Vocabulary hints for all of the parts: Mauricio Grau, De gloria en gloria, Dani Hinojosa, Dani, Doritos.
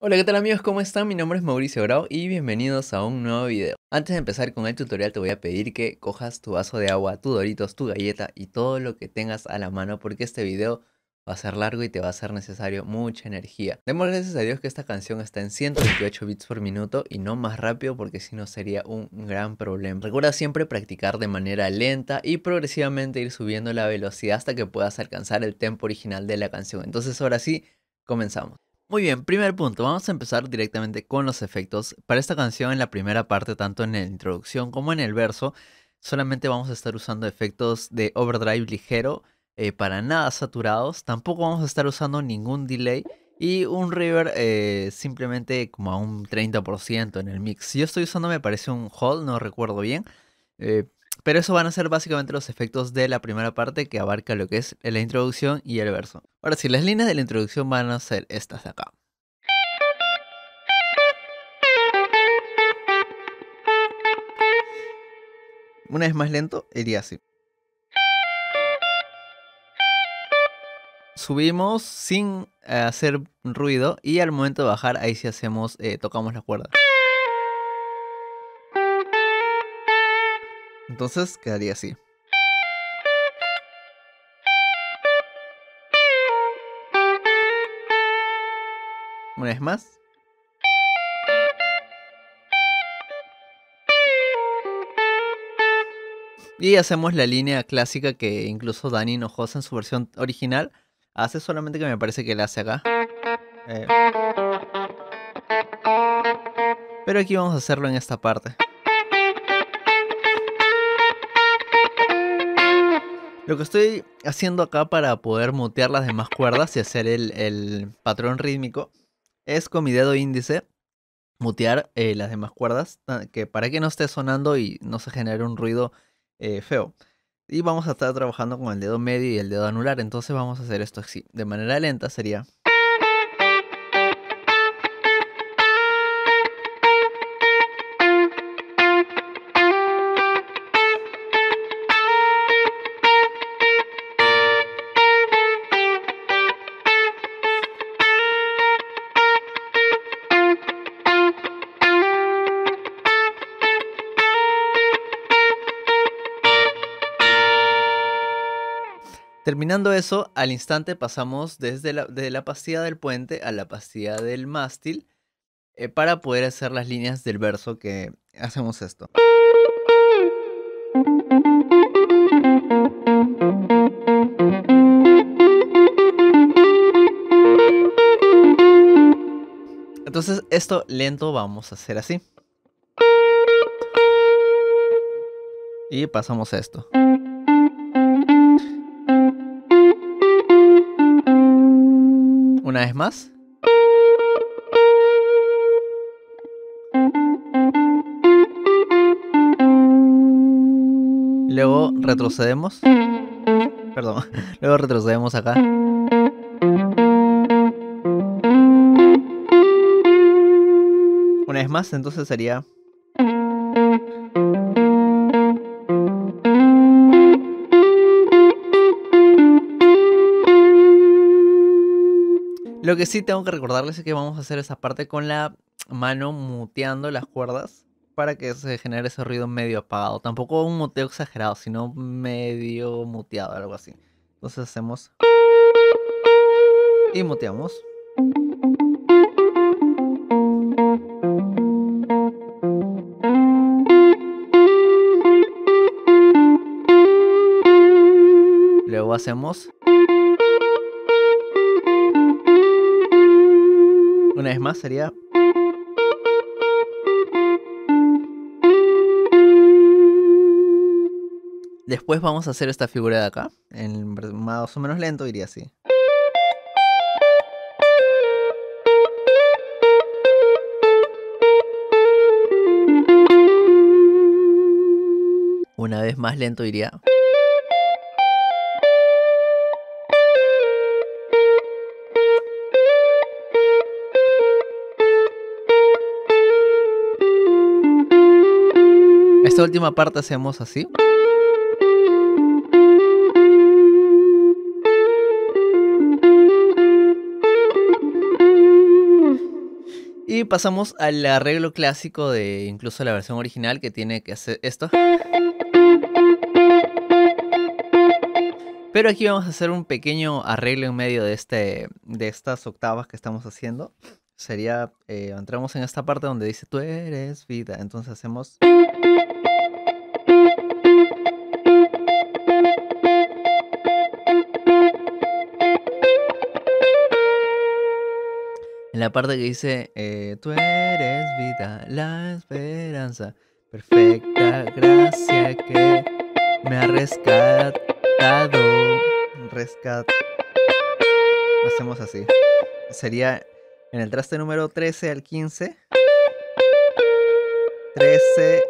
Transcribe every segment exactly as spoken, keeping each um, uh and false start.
Hola, ¿qué tal amigos? ¿Cómo están? Mi nombre es Mauricio Grau y bienvenidos a un nuevo video. Antes de empezar con el tutorial te voy a pedir que cojas tu vaso de agua, tu Doritos, tu galleta y todo lo que tengas a la mano porque este video va a ser largo y te va a ser necesario mucha energía. Demos gracias a Dios que esta canción está en ciento veintiocho bits por minuto y no más rápido porque si no sería un gran problema. Recuerda siempre practicar de manera lenta y progresivamente ir subiendo la velocidad hasta que puedas alcanzar el tempo original de la canción. Entonces ahora sí, comenzamos. Muy bien, primer punto, vamos a empezar directamente con los efectos. Para esta canción en la primera parte, tanto en la introducción como en el verso, solamente vamos a estar usando efectos de overdrive ligero, eh, para nada saturados, tampoco vamos a estar usando ningún delay y un reverb eh, simplemente como a un treinta por ciento en el mix. Yo estoy usando, me parece un hall, no recuerdo bien, eh, pero eso van a ser básicamente los efectos de la primera parte que abarca lo que es la introducción y el verso. Ahora sí, las líneas de la introducción van a ser estas de acá. Una vez más lento, iría así. Subimos sin hacer ruido y al momento de bajar, ahí sí hacemos, eh, tocamos la cuerda. Entonces quedaría así. Una vez más. Y hacemos la línea clásica que incluso Dani Hinojosa en su versión original hace, solamente que me parece que la hace acá. Eh. Pero aquí vamos a hacerlo en esta parte. Lo que estoy haciendo acá para poder mutear las demás cuerdas y hacer el, el patrón rítmico es con mi dedo índice mutear eh, las demás cuerdas que para que no esté sonando y no se genere un ruido eh, feo. Y vamos a estar trabajando con el dedo medio y el dedo anular, entonces vamos a hacer esto así. De manera lenta sería... Terminando eso, al instante pasamos desde la, desde la pastilla del puente a la pastilla del mástil eh, para poder hacer las líneas del verso que hacemos esto. Entonces esto lento vamos a hacer así. Y pasamos a esto. Una vez más. Luego retrocedemos. Perdón. Luego retrocedemos acá. Una vez más, entonces sería... Lo que sí tengo que recordarles es que vamos a hacer esa parte con la mano muteando las cuerdas para que se genere ese ruido medio apagado. Tampoco un muteo exagerado, sino medio muteado, algo así. Entonces hacemos y muteamos. Luego hacemos... Una vez más sería... Después vamos a hacer esta figura de acá. En más o menos lento iría así. Una vez más lento iría... Esta última parte hacemos así. Y pasamos al arreglo clásico de incluso la versión original, que tiene que hacer esto. Pero aquí vamos a hacer un pequeño arreglo en medio de, este, de estas octavas que estamos haciendo. Sería, eh, entramos en esta parte donde dice tú eres vida, entonces hacemos... En la parte que dice, eh, tú eres vida, la esperanza, perfecta gracia que me ha rescatado. Rescat... Hacemos así. Sería en el traste número trece al quince. trece.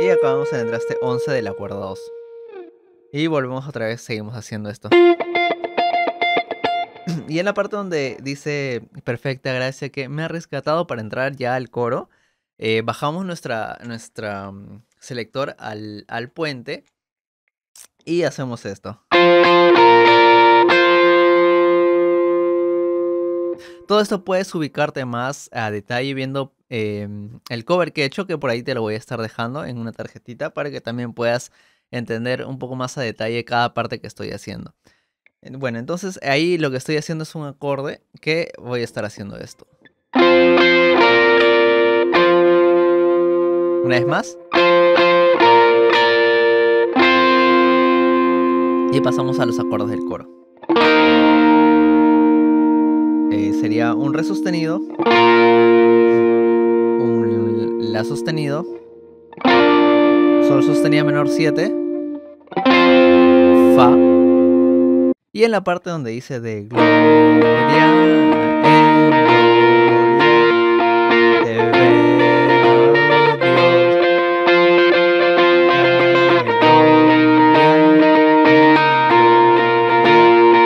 Y acabamos en el traste once de la cuerda dos. Y volvemos otra vez, seguimos haciendo esto. Y en la parte donde dice perfecta gracia que me ha rescatado, para entrar ya al coro, eh, bajamos nuestra, nuestra um, selector al, al puente y hacemos esto. Todo esto puedes ubicarte más a detalle viendo eh, el cover que he hecho, que por ahí te lo voy a estar dejando en una tarjetita para que también puedas entender un poco más a detalle cada parte que estoy haciendo. Bueno, entonces ahí lo que estoy haciendo es un acorde que voy a estar haciendo esto. Una vez más. Y pasamos a los acordes del coro. Eh, sería un re sostenido, un la sostenido, sol sostenido menor siete, fa. Y en la parte donde dice de gloria en gloria, te veo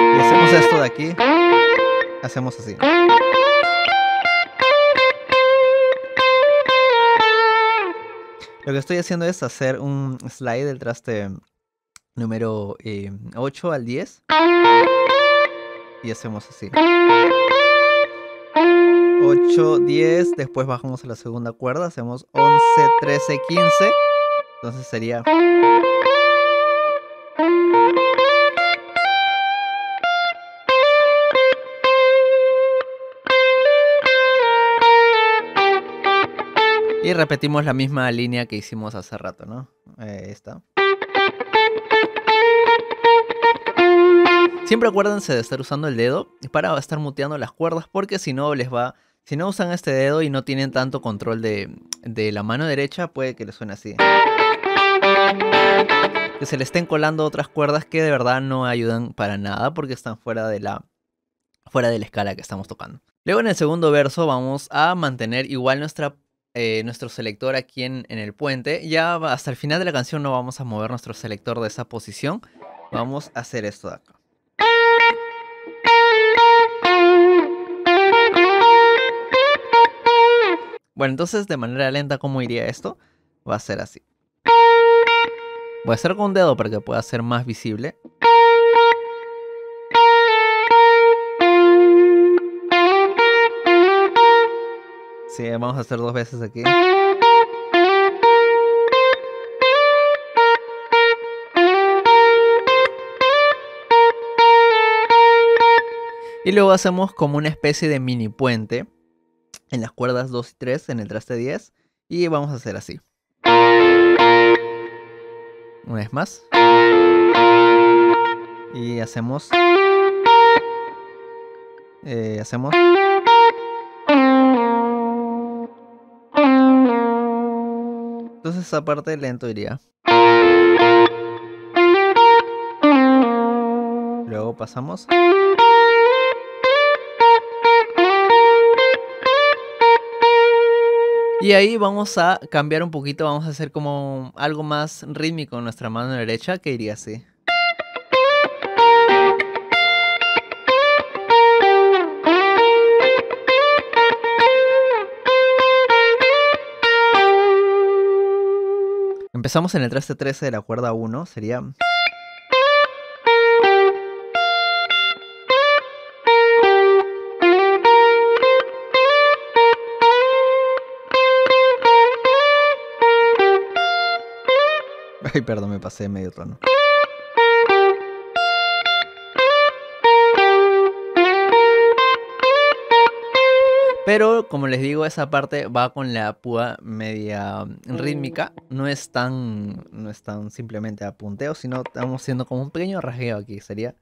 Dios. Y hacemos esto de aquí, hacemos así. Lo que estoy haciendo es hacer un slide del traste número eh, ocho al diez. Y hacemos así. ocho, diez. Después bajamos a la segunda cuerda. Hacemos once, trece, quince. Entonces sería... Y repetimos la misma línea que hicimos hace rato, ¿no? Eh, esta. Siempre acuérdense de estar usando el dedo para estar muteando las cuerdas, porque si no les va, si no usan este dedo y no tienen tanto control de, de la mano derecha, puede que les suene así. Que se le estén colando otras cuerdas que de verdad no ayudan para nada porque están fuera de la, fuera de la escala que estamos tocando. Luego en el segundo verso vamos a mantener igual nuestra, eh, nuestro selector aquí en, en el puente. Ya hasta el final de la canción no vamos a mover nuestro selector de esa posición. Vamos a hacer esto de acá. Bueno, entonces de manera lenta, ¿cómo iría esto? Va a ser así. Voy a hacer con un dedo para que pueda ser más visible. Sí, vamos a hacer dos veces aquí. Y luego hacemos como una especie de mini puente en las cuerdas dos y tres, en el traste diez. Y vamos a hacer así. Una vez más. Y hacemos... Eh, hacemos... Entonces esa parte lento iría. Luego pasamos... Y ahí vamos a cambiar un poquito, vamos a hacer como algo más rítmico en nuestra mano derecha, que iría así. Empezamos en el traste trece de la cuerda uno, sería... Ay, perdón, me pasé medio tono. Pero, como les digo, esa parte va con la púa media rítmica. No es tan, no es tan simplemente a punteo, sino estamos haciendo como un pequeño rasgueo aquí. Sería...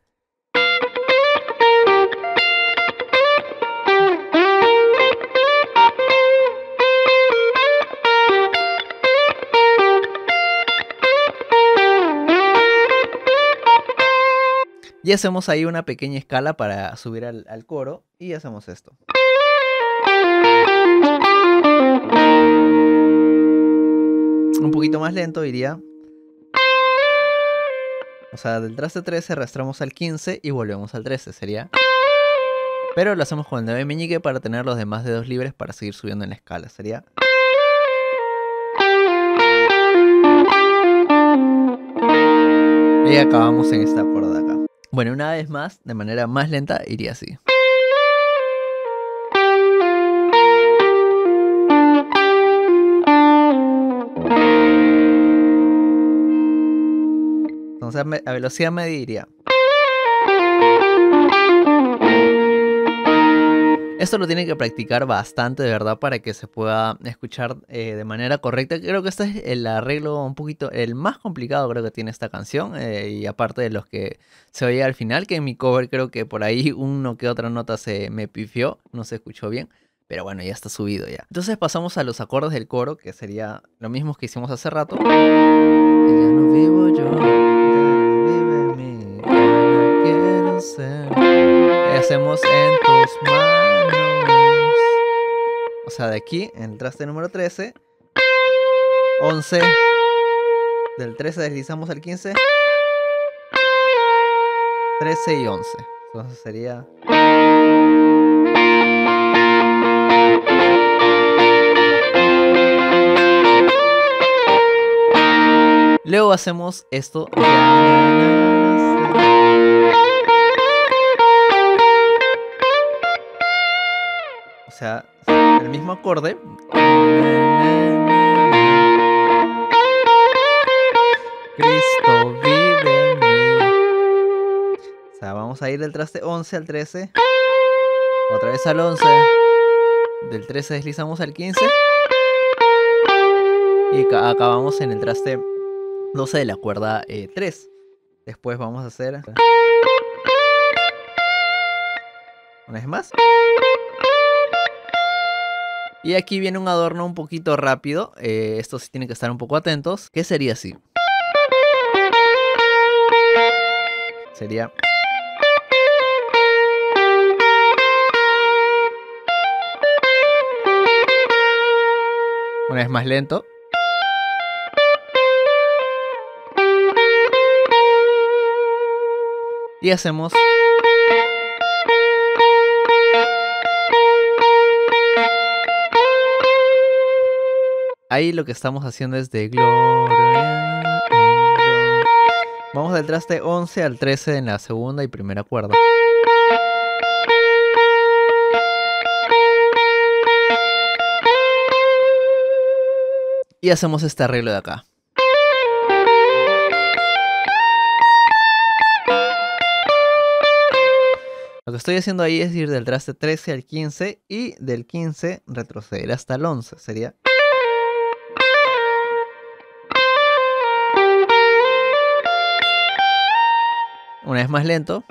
Y hacemos ahí una pequeña escala para subir al, al coro y hacemos esto. Un poquito más lento iría. O sea, del traste trece arrastramos al quince y volvemos al trece, sería. Pero lo hacemos con el dedo meñique para tener los demás dedos libres para seguir subiendo en la escala, sería. Y acabamos en este acorde acá. Bueno, una vez más, de manera más lenta, iría así. Entonces a velocidad media iría. Esto lo tienen que practicar bastante, de verdad, para que se pueda escuchar eh, de manera correcta. Creo que este es el arreglo un poquito, el más complicado creo que tiene esta canción. Eh, y aparte de los que se oye al final, que en mi cover creo que por ahí uno que otra nota se me pifió, no se escuchó bien. Pero bueno, ya está subido ya. Entonces pasamos a los acordes del coro, que sería lo mismo que hicimos hace rato. Ya no vivo yo, vive mí, ya no quiero ser. Hacemos en tus manos. O sea, de aquí, en el traste número trece, once, del trece deslizamos al quince, trece y once. Entonces sería... Luego hacemos esto... O sea... el mismo acorde, Cristo vive en mí. O sea, vamos a ir del traste once al trece, otra vez al once, del trece deslizamos al quince y acabamos en el traste doce de la cuerda eh, tres. Después vamos a hacer una vez más. Y aquí viene un adorno un poquito rápido, eh, esto sí tienen que estar un poco atentos, que sería así. Sería... Una vez más lento. Y hacemos... Ahí lo que estamos haciendo es de gloria en gloria. Vamos del traste once al trece en la segunda y primera cuerda. Y hacemos este arreglo de acá. Lo que estoy haciendo ahí es ir del traste trece al quince y del quince retroceder hasta el once. Sería... Una vez más lento.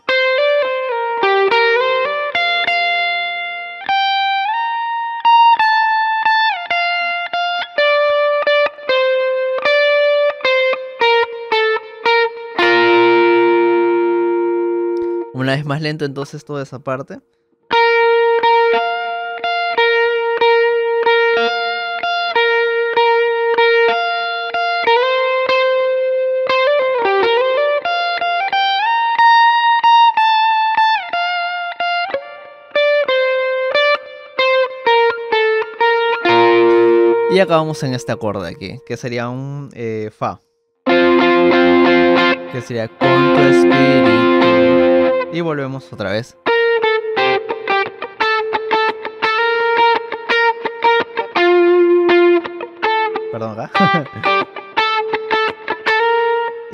Una vez más lento, entonces toda esa parte. Y acabamos en este acorde aquí, que sería un eh, Fa. Que sería con tu espíritu. Y volvemos otra vez. Perdón, acá.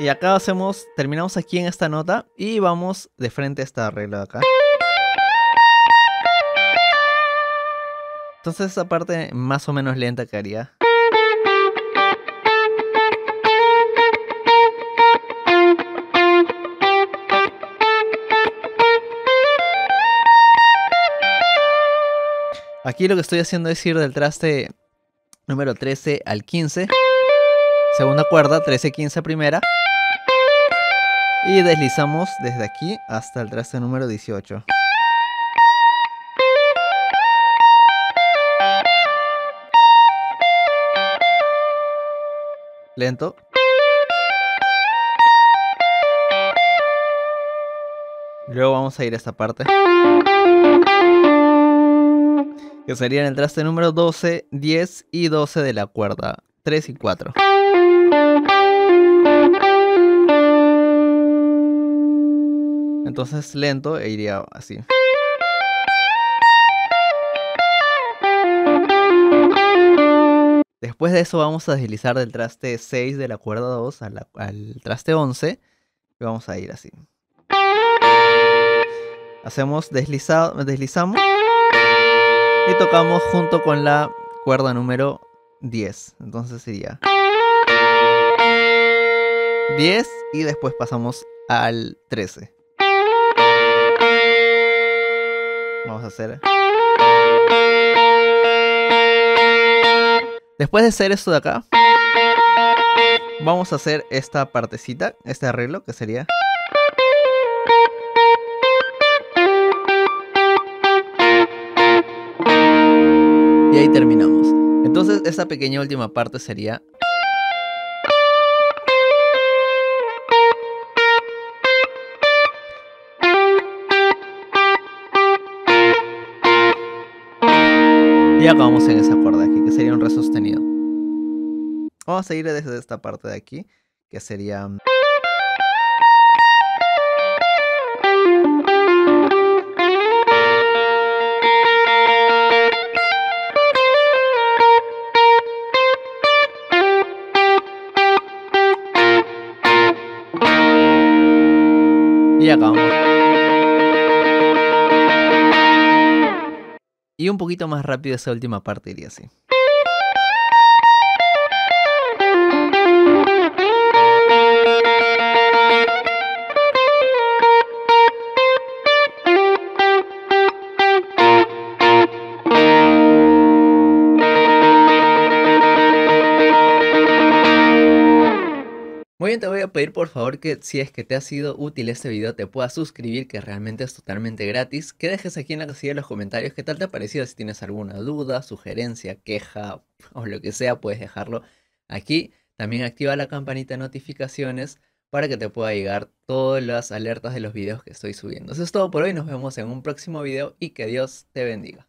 Y acá hacemos, terminamos aquí en esta nota y vamos de frente a esta regla de acá. Entonces esa parte más o menos lenta que haría. Aquí lo que estoy haciendo es ir del traste número trece al quince. Segunda cuerda, trece, quince, primera. Y deslizamos desde aquí hasta el traste número dieciocho. Lento. Luego vamos a ir a esta parte, que serían el traste número doce, diez y doce de la cuerda tres y cuatro. Entonces lento e iría así. Después de eso vamos a deslizar del traste seis de la cuerda dos a la, al traste once. Y vamos a ir así. Hacemos deslizado, deslizamos. Y tocamos junto con la cuerda número diez. Entonces sería diez y después pasamos al trece. Vamos a hacer. Después de hacer esto de acá, vamos a hacer esta partecita, este arreglo que sería. Y ahí terminamos. Entonces esta pequeña última parte sería. Y acabamos en esa cuerda aquí, que sería un re sostenido. Vamos a ir desde esta parte de aquí, que sería. Y acabamos. Y un poquito más rápido esa última parte iría así. Muy bien, te voy a pedir por favor que si es que te ha sido útil este video te puedas suscribir, que realmente es totalmente gratis, que dejes aquí en la casilla de los comentarios qué tal te ha parecido, si tienes alguna duda, sugerencia, queja o lo que sea puedes dejarlo aquí. También activa la campanita de notificaciones para que te pueda llegar todas las alertas de los videos que estoy subiendo. Eso es todo por hoy, nos vemos en un próximo video y que Dios te bendiga.